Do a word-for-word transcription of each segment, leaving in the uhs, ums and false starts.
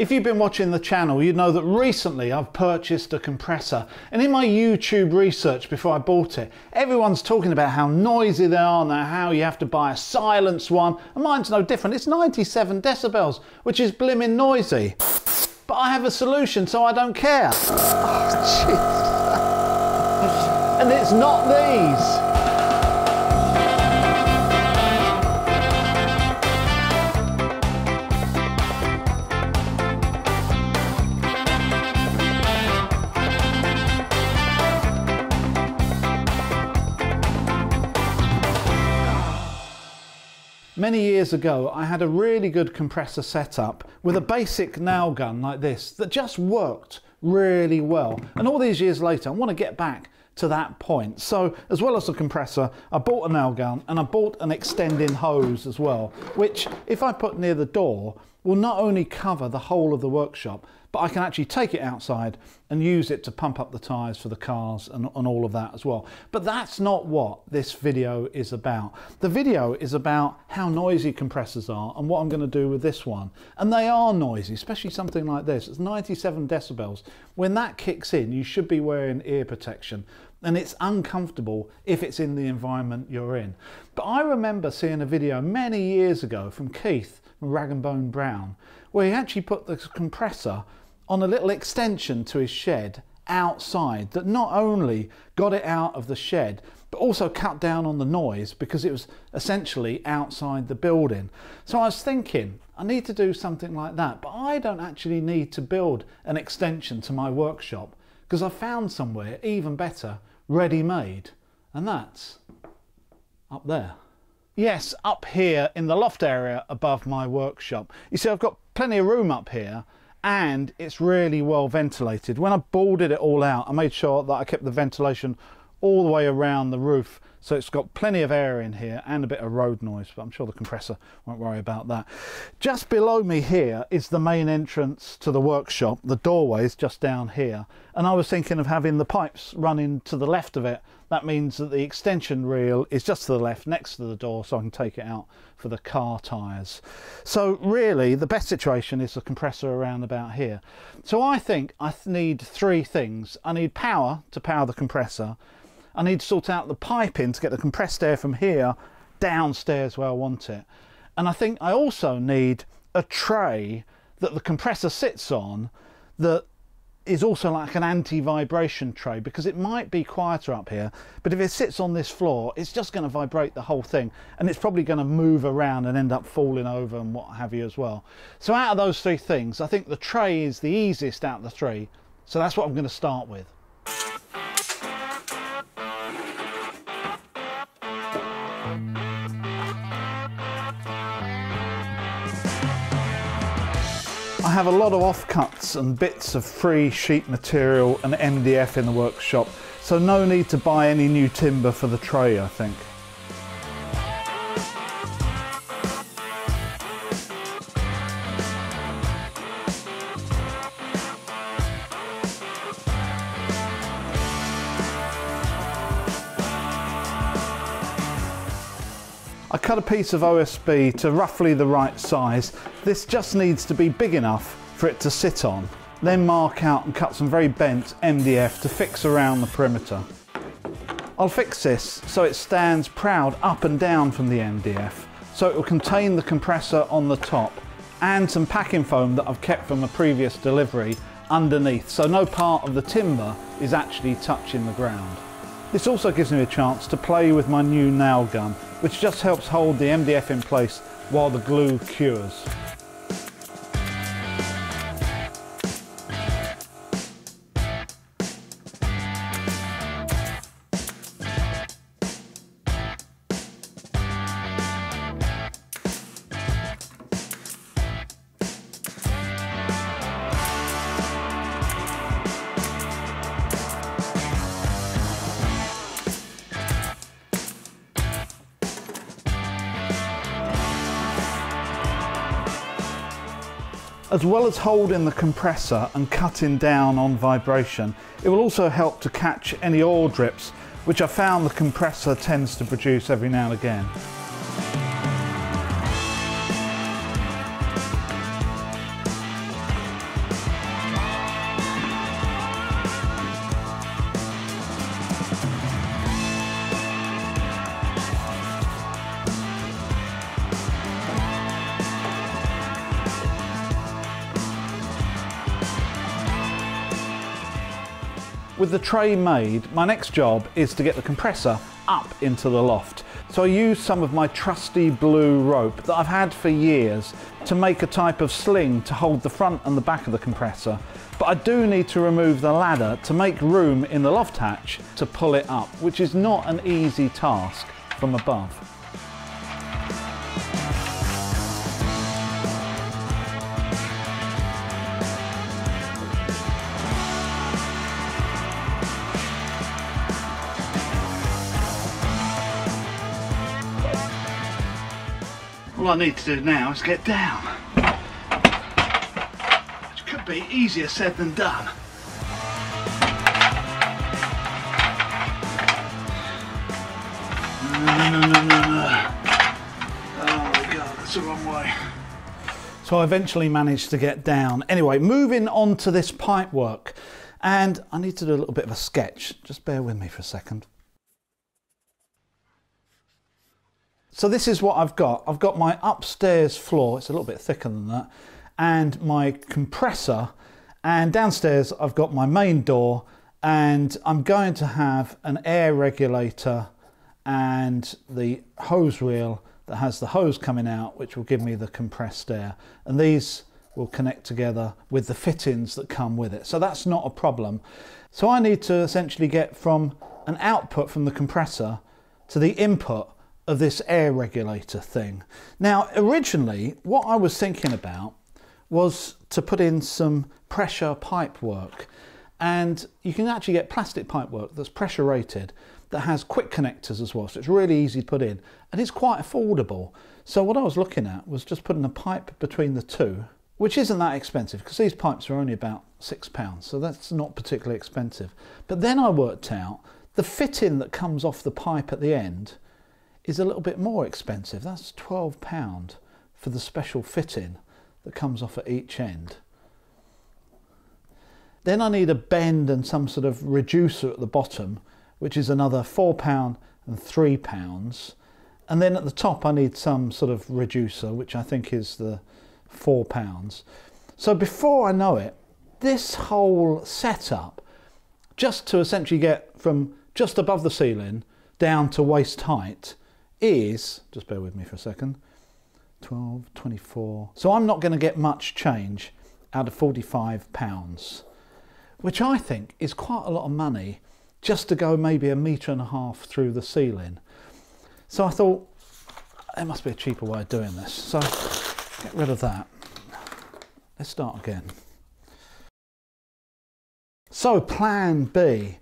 If you've been watching the channel, you know that recently I've purchased a compressor, and in my YouTube research before I bought it, everyone's talking about how noisy they are and how you have to buy a silenced one, and mine's no different. It's ninety-seven decibels, which is blimmin' noisy. But I have a solution, so I don't care. Oh, and it's not these. Many years ago, I had a really good compressor setup with a basic nail gun like this that just worked really well. And all these years later, I want to get back to that point. So as well as the compressor, I bought a nail gun and I bought an extending hose as well, which if I put near the door, will not only cover the whole of the workshop, but I can actually take it outside and use it to pump up the tyres for the cars and, and all of that as well. But that's not what this video is about. The video is about how noisy compressors are and what I'm going to do with this one. And they are noisy, especially something like this. It's ninety-seven decibels. When that kicks in, you should be wearing ear protection. And it's uncomfortable if it's in the environment you're in. But I remember seeing a video many years ago from Keith from Rag and Bone Brown, where he actually put the compressor on a little extension to his shed outside that not only got it out of the shed, but also cut down on the noise because it was essentially outside the building. So I was thinking, I need to do something like that, but I don't actually need to build an extension to my workshop because I found somewhere even better ready-made, and that's up there. Yes, up here in the loft area above my workshop. You see, I've got plenty of room up here and it's really well ventilated. When I boarded it all out, I made sure that I kept the ventilation all the way around the roof, so it's got plenty of air in here and a bit of road noise, but I'm sure the compressor won't worry about that. Just below me here is the main entrance to the workshop. The doorway is just down here, and I was thinking of having the pipes running to the left of it. That means that the extension reel is just to the left next to the door, so I can take it out for the car tyres. So really the best situation is the compressor around about here. So I think I need three things. I need power to power the compressor. I need to sort out the piping to get the compressed air from here downstairs where I want it. And I think I also need a tray that the compressor sits on that is also like an anti-vibration tray, because it might be quieter up here, but if it sits on this floor, it's just going to vibrate the whole thing, and it's probably going to move around and end up falling over and what have you as well. So out of those three things, I think the tray is the easiest out of the three. So that's what I'm going to start with. I have a lot of offcuts and bits of free sheet material and M D F in the workshop, so no need to buy any new timber for the tray, I think. I cut a piece of O S B to roughly the right size. This just needs to be big enough for it to sit on. Then mark out and cut some very bent M D F to fix around the perimeter. I'll fix this so it stands proud up and down from the M D F, so it will contain the compressor on the top and some packing foam that I've kept from a previous delivery underneath, so no part of the timber is actually touching the ground. This also gives me a chance to play with my new nail gun, which just helps hold the M D F in place while the glue cures. As well as holding the compressor and cutting down on vibration, it will also help to catch any oil drips, which I found the compressor tends to produce every now and again. With the tray made, my next job is to get the compressor up into the loft. So I used some of my trusty blue rope that I've had for years to make a type of sling to hold the front and the back of the compressor. But I do need to remove the ladder to make room in the loft hatch to pull it up, which is not an easy task from above. All I need to do now is get down, which could be easier said than done. No, no, no, no, no, no. Oh my God, that's the wrong way. So I eventually managed to get down. Anyway, moving on to this pipe work, and I need to do a little bit of a sketch. Just bear with me for a second. So this is what I've got. I've got my upstairs floor, it's a little bit thicker than that, and my compressor, and downstairs I've got my main door, and I'm going to have an air regulator and the hose reel that has the hose coming out, which will give me the compressed air, and these will connect together with the fittings that come with it. So that's not a problem. So I need to essentially get from an output from the compressor to the input of this air regulator thing. Now originally what I was thinking about was to put in some pressure pipe work, and you can actually get plastic pipe work that's pressure rated that has quick connectors as well, so it's really easy to put in and it's quite affordable. So what I was looking at was just putting a pipe between the two, which isn't that expensive because these pipes are only about six pounds, so that's not particularly expensive. But then I worked out the fitting that comes off the pipe at the end is a little bit more expensive. That's twelve pounds for the special fitting that comes off at each end. Then I need a bend and some sort of reducer at the bottom, which is another four pounds and three pounds. And then at the top I need some sort of reducer, which I think is the four pounds. So before I know it, this whole setup, just to essentially get from just above the ceiling down to waist height, is, just bear with me for a second, twelve, twenty-four. So I'm not going to get much change out of forty-five pounds, which I think is quite a lot of money just to go maybe a metre and a half through the ceiling. So I thought there must be a cheaper way of doing this. So get rid of that. Let's start again. So plan B.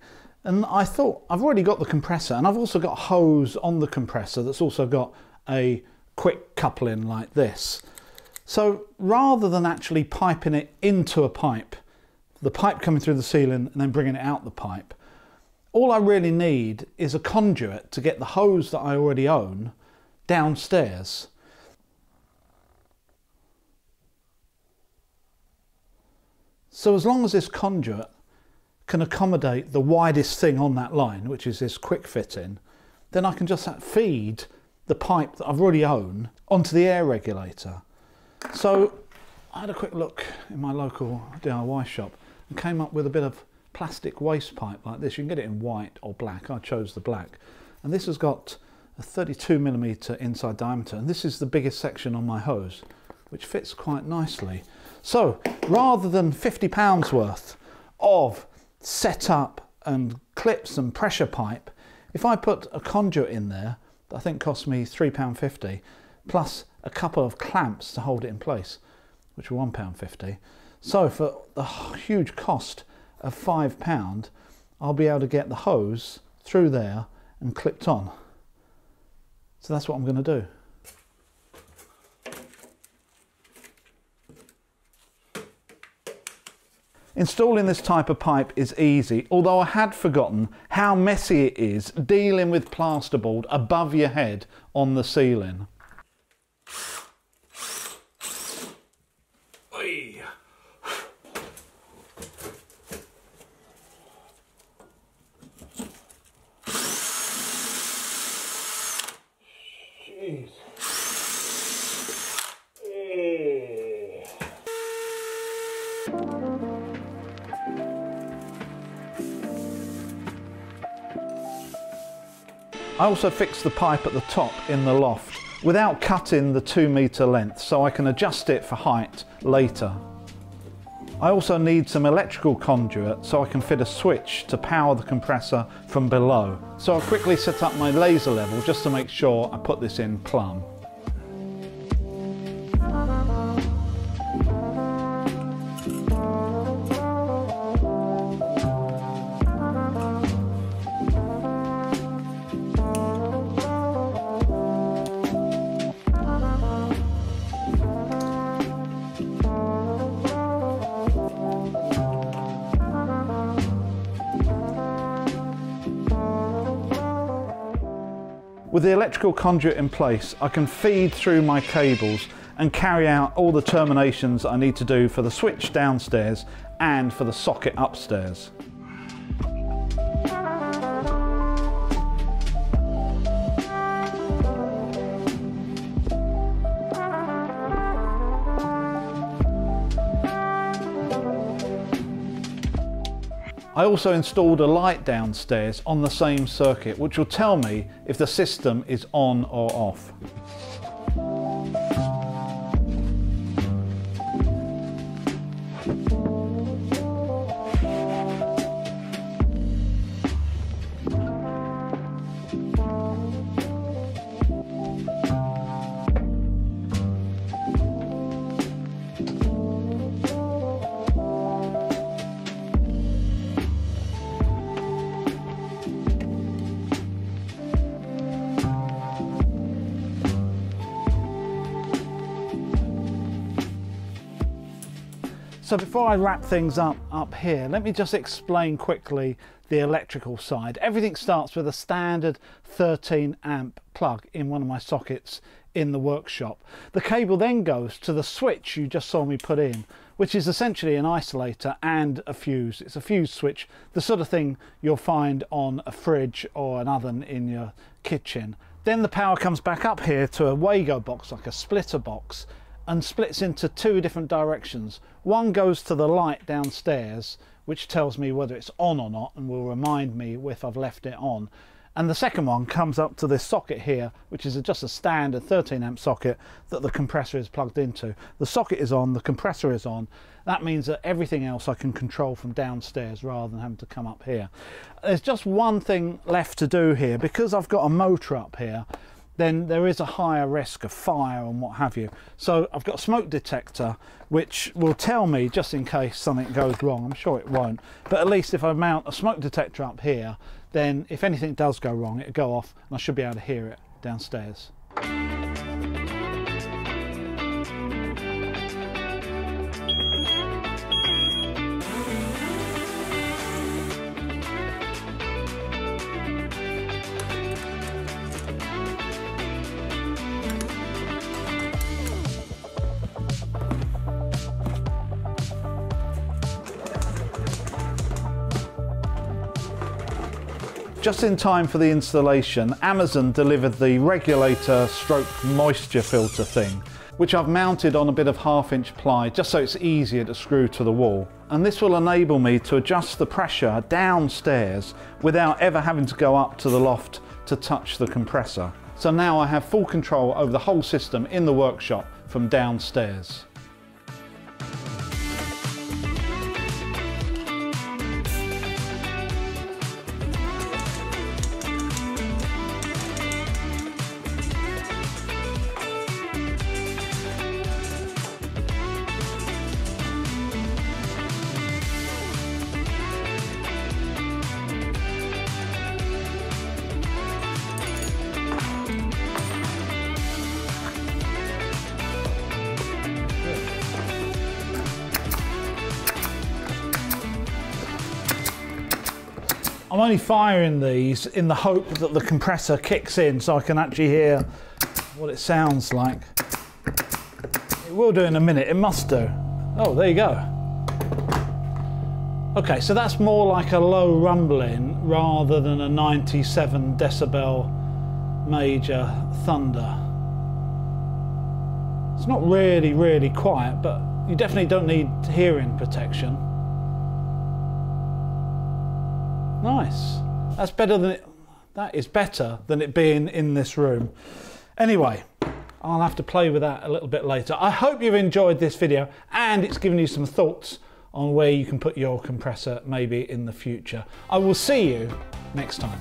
And I thought, I've already got the compressor and I've also got a hose on the compressor that's also got a quick coupling like this. So rather than actually piping it into a pipe, the pipe coming through the ceiling and then bringing it out the pipe, all I really need is a conduit to get the hose that I already own downstairs. So as long as this conduit can accommodate the widest thing on that line, which is this quick fitting, then I can just feed the pipe that I've already owned onto the air regulator. So I had a quick look in my local D I Y shop and came up with a bit of plastic waste pipe like this. You can get it in white or black. I chose the black, and this has got a thirty-two millimeter inside diameter, and this is the biggest section on my hose, which fits quite nicely. So rather than fifty pounds worth of set up and clips and pressure pipe, if I put a conduit in there that I think cost me three pounds fifty plus a couple of clamps to hold it in place, which were one pound fifty, so for the huge cost of five pounds I'll be able to get the hose through there and clipped on. So that's what I'm going to do. Installing this type of pipe is easy, although I had forgotten how messy it is dealing with plasterboard above your head on the ceiling. Thank you. I also fixed the pipe at the top in the loft without cutting the two metre length, so I can adjust it for height later. I also need some electrical conduit so I can fit a switch to power the compressor from below. So I'll quickly set up my laser level just to make sure I put this in plumb. With the electrical conduit in place, I can feed through my cables and carry out all the terminations I need to do for the switch downstairs and for the socket upstairs. I also installed a light downstairs on the same circuit, which will tell me if the system is on or off. So before I wrap things up up here, let me just explain quickly the electrical side. Everything starts with a standard thirteen amp plug in one of my sockets in the workshop. The cable then goes to the switch you just saw me put in, which is essentially an isolator and a fuse. It's a fuse switch, the sort of thing you'll find on a fridge or an oven in your kitchen. Then the power comes back up here to a WAGO box, like a splitter box, and splits into two different directions. One goes to the light downstairs, which tells me whether it's on or not and will remind me if I've left it on. And the second one comes up to this socket here, which is just a standard thirteen amp socket that the compressor is plugged into. The socket is on, the compressor is on. That means that everything else I can control from downstairs rather than having to come up here. There's just one thing left to do here. Because I've got a motor up here, then there is a higher risk of fire and what have you. So I've got a smoke detector, which will tell me just in case something goes wrong. I'm sure it won't, but at least if I mount a smoke detector up here, then if anything does go wrong, it'll go off and I should be able to hear it downstairs. Just in time for the installation, Amazon delivered the regulator stroke moisture filter thing, which I've mounted on a bit of half inch ply just so it's easier to screw to the wall. And this will enable me to adjust the pressure downstairs without ever having to go up to the loft to touch the compressor. So now I have full control over the whole system in the workshop from downstairs. I'm only firing these in the hope that the compressor kicks in so I can actually hear what it sounds like. It will do in a minute, it must do. Oh, there you go. Okay, so that's more like a low rumbling rather than a ninety-seven decibel major thunder. It's not really, really quiet, but you definitely don't need hearing protection. Nice. That's better than it, That is better than it being in this room. Anyway, I'll have to play with that a little bit later. I hope you've enjoyed this video and it's given you some thoughts on where you can put your compressor maybe in the future. I will see you next time.